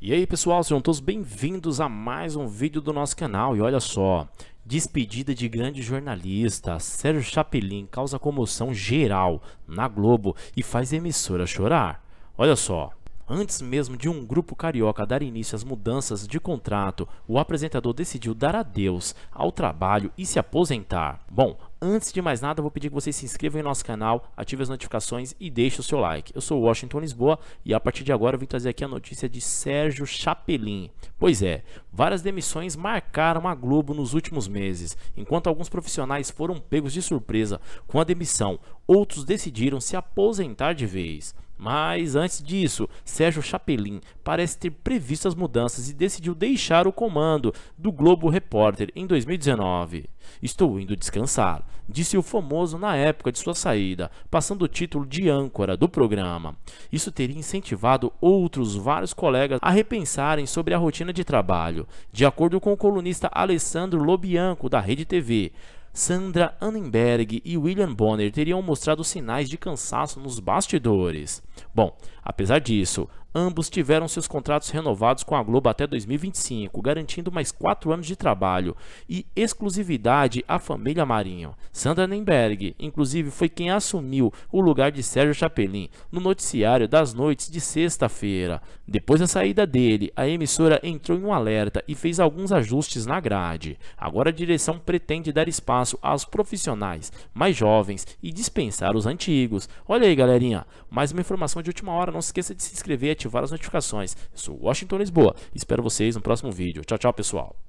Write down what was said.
E aí pessoal, sejam todos bem-vindos a mais um vídeo do nosso canal. E olha só, despedida de grande jornalista, Sérgio Chapelin causa comoção geral na Globo e faz emissora chorar. Olha só, antes mesmo de um grupo carioca dar início às mudanças de contrato, o apresentador decidiu dar adeus ao trabalho e se aposentar. Bom, antes de mais nada, eu vou pedir que vocês se inscrevam em nosso canal, ativem as notificações e deixem o seu like. Eu sou o Washington Lisboa e a partir de agora eu vim trazer aqui a notícia de Sérgio Chapelin. Pois é, várias demissões marcaram a Globo nos últimos meses. Enquanto alguns profissionais foram pegos de surpresa com a demissão, outros decidiram se aposentar de vez. Mas antes disso, Sérgio Chapelin parece ter previsto as mudanças e decidiu deixar o comando do Globo Repórter em 2019. "Estou indo descansar", disse o famoso na época de sua saída, passando o título de âncora do programa. Isso teria incentivado outros vários colegas a repensarem sobre a rotina de trabalho. De acordo com o colunista Alessandro Lobianco, da RedeTV, Sandra Annenberg e William Bonner teriam mostrado sinais de cansaço nos bastidores. Bom, apesar disso, ambos tiveram seus contratos renovados com a Globo até 2025, garantindo mais 4 anos de trabalho e exclusividade à família Marinho. Sandra Annenberg, inclusive, foi quem assumiu o lugar de Sérgio Chapelin no noticiário das noites de sexta-feira. Depois da saída dele, a emissora entrou em um alerta e fez alguns ajustes na grade. Agora a direção pretende dar espaço aos profissionais mais jovens e dispensar os antigos. Olha aí, galerinha, mais uma informação de última hora. Não se esqueça de se inscrever e ativar as notificações. Eu sou Washington Lisboa, espero vocês no próximo vídeo. Tchau, tchau, pessoal.